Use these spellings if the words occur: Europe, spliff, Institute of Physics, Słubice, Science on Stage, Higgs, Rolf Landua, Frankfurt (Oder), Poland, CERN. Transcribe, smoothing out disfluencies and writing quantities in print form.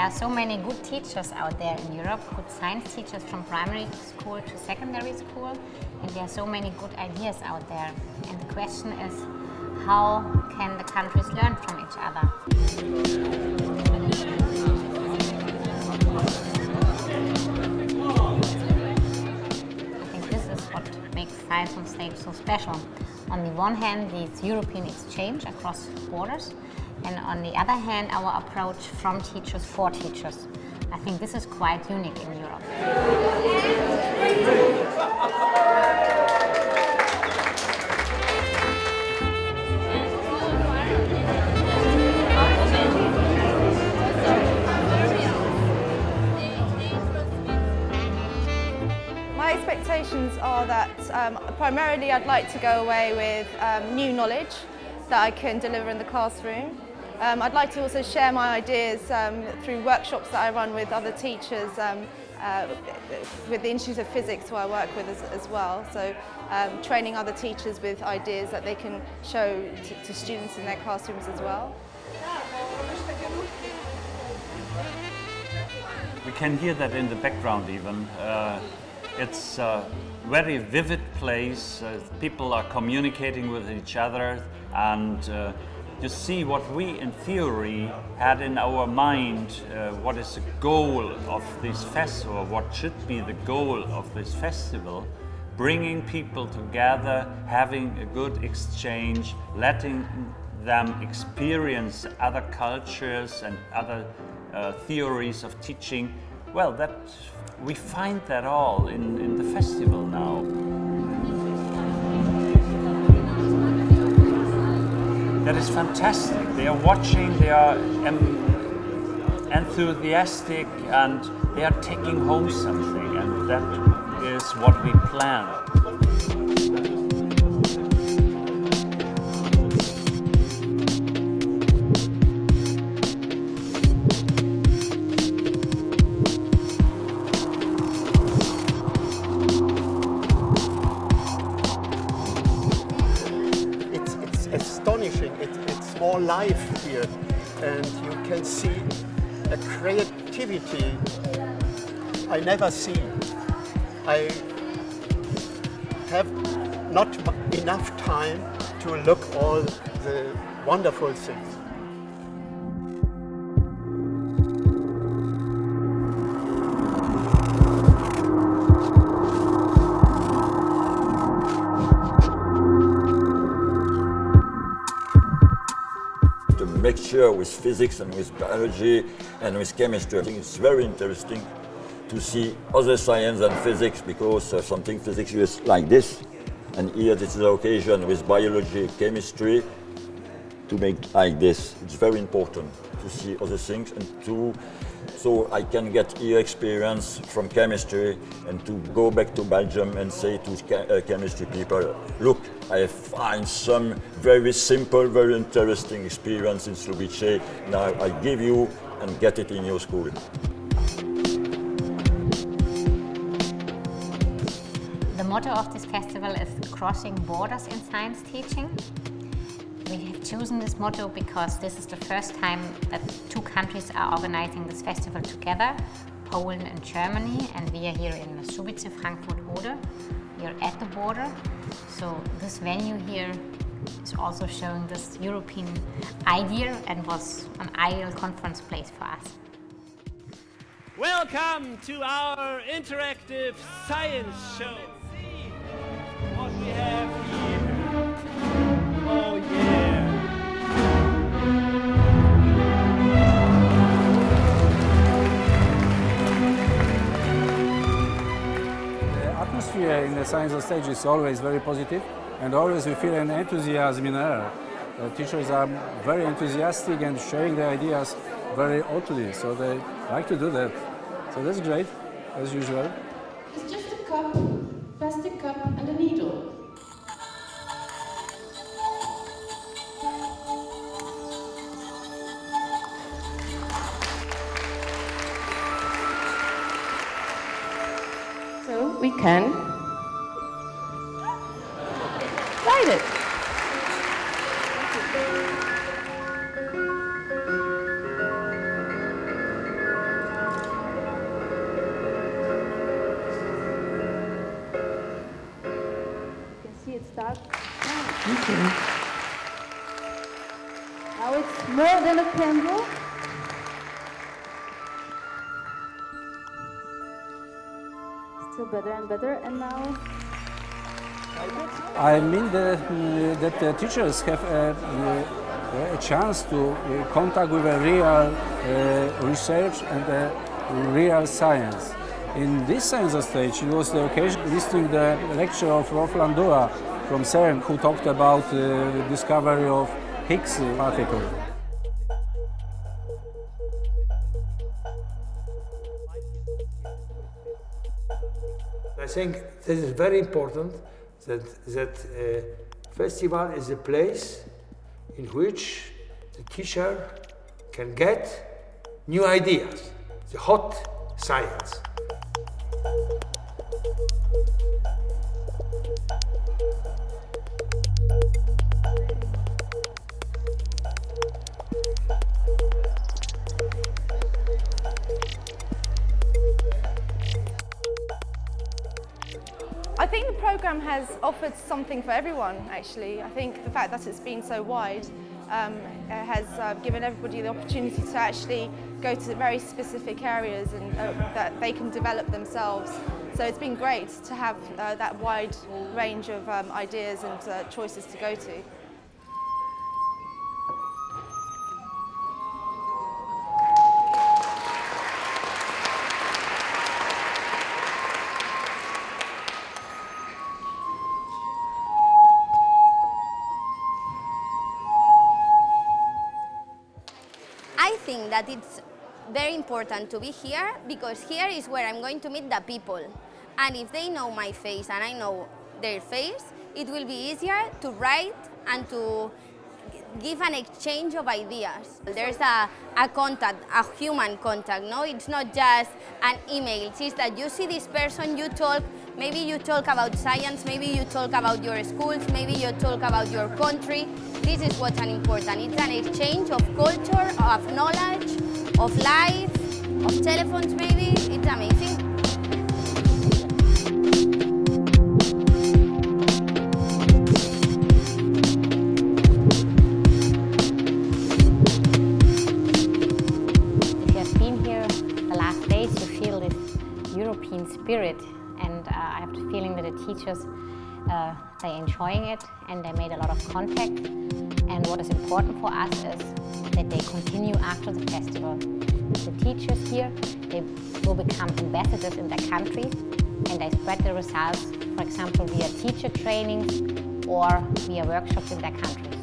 There are so many good teachers out there in Europe, good science teachers from primary school to secondary school, and there are so many good ideas out there. And the question is, how can the countries learn from each other? I think this is what makes Science on Stage so special. On the one hand, this European exchange across borders, and on the other hand, our approach from teachers for teachers. I think this is quite unique in Europe. My expectations are that primarily I'd like to go away with new knowledge that I can deliver in the classroom. I'd like to also share my ideas through workshops that I run with other teachers, with the Institute of Physics, who I work with as well. So training other teachers with ideas that they can show to students in their classrooms as well. We can hear that in the background even. It's a very vivid place. People are communicating with each other, and you see what we, in theory, had in our mind, what is the goal of this festival, what should be the goal of this festival, bringing people together, having a good exchange, letting them experience other cultures and other theories of teaching. Well, that we find that all in the festival now. That is fantastic. They are watching, they are enthusiastic, and they are taking home something, and that is what we plan. It's more life here, and you can see a creativity I never see. I have not enough time to look all the wonderful things. Mixture with physics and with biology and with chemistry. I think it's very interesting to see other science and physics, because something physics is like this, and here this is the occasion with biology, chemistry, to make like this. It's very important to see other things, and so I can get here experience from chemistry and to go back to Belgium and say to chemistry people, look, I find some very simple, very interesting experience in Słubice. Now I give you and get it in your school. The motto of this festival is crossing borders in science teaching. We have chosen this motto because this is the first time that two countries are organizing this festival together, Poland and Germany, and we are here in Słubice, Frankfurt (Oder). We are at the border, so this venue here is also showing this European idea and was an ideal conference place for us. Welcome to our interactive science show. Let's see what we have here. Oh, yeah. The atmosphere in the Science on Stage is always very positive, and always we feel an enthusiasm in air. The teachers are very enthusiastic and sharing their ideas very openly, so they like to do that. So that's great, as usual. It's just a cup, plastic cup and a needle. We can light it. Madame Campbell. Still better and better, and now... I mean that the teachers have a chance to contact with a real research and a real science. In this Science on Stage, it was the occasion listening to the lecture of Rolf Landua from CERN, who talked about the discovery of Higgs particle. I think this is very important, that festival is a place in which the teacher can get new ideas, the hot science. I think the programme has offered something for everyone, actually. I think the fact that it's been so wide has given everybody the opportunity to actually go to very specific areas and that they can develop themselves. So it's been great to have that wide range of ideas and choices to go to. I think that it's very important to be here, because here is where I'm going to meet the people. And if they know my face and I know their face, it will be easier to write and to give an exchange of ideas. There's a contact, a human contact, no? It's not just an email. It's just that you see this person, you talk, maybe you talk about science, maybe you talk about your schools, maybe you talk about your country. This is what's important. It's an exchange of culture, of knowledge, of life, of telephones maybe. It's amazing. Spirit, and I have the feeling that the teachers, they're enjoying it and they made a lot of contact, and what is important for us is that they continue after the festival. The teachers here, they will become ambassadors in their country and they spread the results, for example, via teacher trainings or via workshops in their countries.